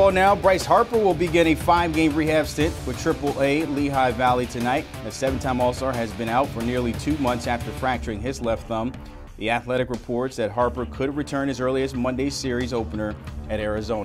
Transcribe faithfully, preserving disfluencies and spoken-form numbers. baseball now. Bryce Harper will begin a five-game rehab stint with triple A Lehigh Valley tonight. The seven-time All-Star has been out for nearly two months after fracturing his left thumb. The Athletic reports that Harper could return as early as Monday's series opener at Arizona.